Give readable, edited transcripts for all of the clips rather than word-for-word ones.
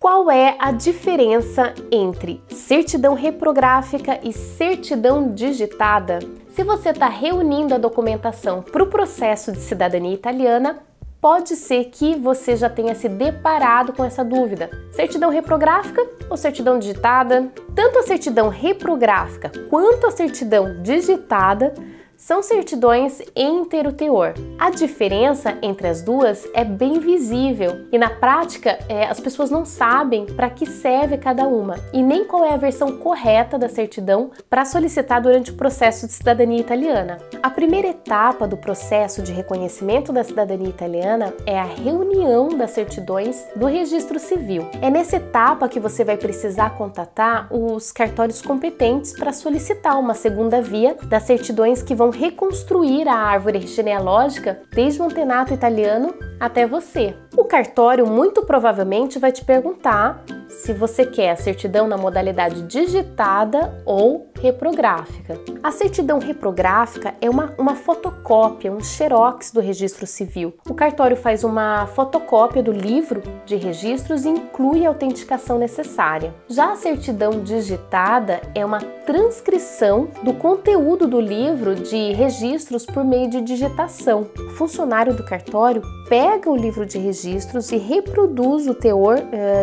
Qual é a diferença entre certidão reprográfica e certidão digitada? Se você está reunindo a documentação para o processo de cidadania italiana, pode ser que você já tenha se deparado com essa dúvida. Certidão reprográfica ou certidão digitada? Tanto a certidão reprográfica quanto a certidão digitada são certidões interuterior. A diferença entre as duas é bem visível e na prática as pessoas não sabem para que serve cada uma e nem qual é a versão correta da certidão para solicitar durante o processo de cidadania italiana. A primeira etapa do processo de reconhecimento da cidadania italiana é a reunião das certidões do registro civil. É nessa etapa que você vai precisar contatar os cartórios competentes para solicitar uma segunda via das certidões que vão reconstruir a árvore genealógica desde o antenato italiano até você. O cartório muito provavelmente vai te perguntar se você quer a certidão na modalidade digitada ou reprográfica. A certidão reprográfica é uma fotocópia, um xerox do registro civil. O cartório faz uma fotocópia do livro de registros e inclui a autenticação necessária. Já a certidão digitada é uma transcrição do conteúdo do livro de registros por meio de digitação. O funcionário do cartório pega o livro de registros e reproduz o teor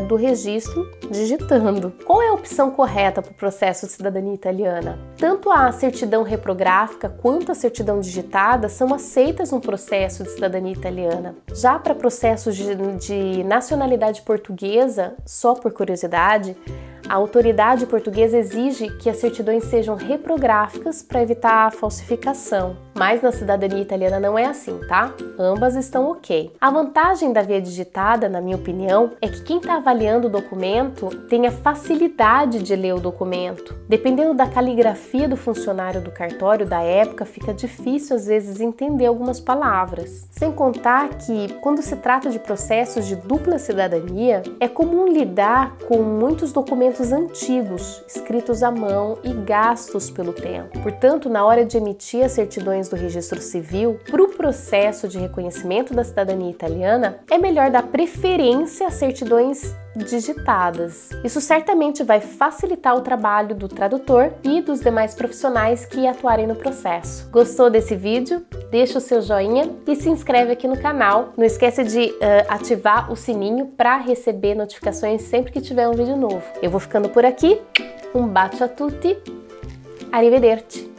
do registro digitando. Qual é a opção correta para o processo de cidadania italiana? Tanto a certidão reprográfica quanto a certidão digitada são aceitas no processo de cidadania italiana. Já para processos de nacionalidade portuguesa, só por curiosidade, a autoridade portuguesa exige que as certidões sejam reprográficas para evitar a falsificação, mas na cidadania italiana não é assim, tá? Ambas estão ok. A vantagem da via digitada, na minha opinião, é que quem está avaliando o documento tenha facilidade de ler o documento. Dependendo da caligrafia do funcionário do cartório da época, fica difícil às vezes entender algumas palavras. Sem contar que, quando se trata de processos de dupla cidadania, é comum lidar com muitos documentos antigos, escritos à mão e gastos pelo tempo. Portanto, na hora de emitir as certidões do registro civil para o processo de reconhecimento da cidadania italiana, é melhor dar preferência a certidões digitadas. Isso certamente vai facilitar o trabalho do tradutor e dos demais profissionais que atuarem no processo. Gostou desse vídeo? Deixa o seu joinha e se inscreve aqui no canal. Não esquece de ativar o sininho para receber notificações sempre que tiver um vídeo novo. Eu vou ficando por aqui. Um bacio a tutti. Arrivederci.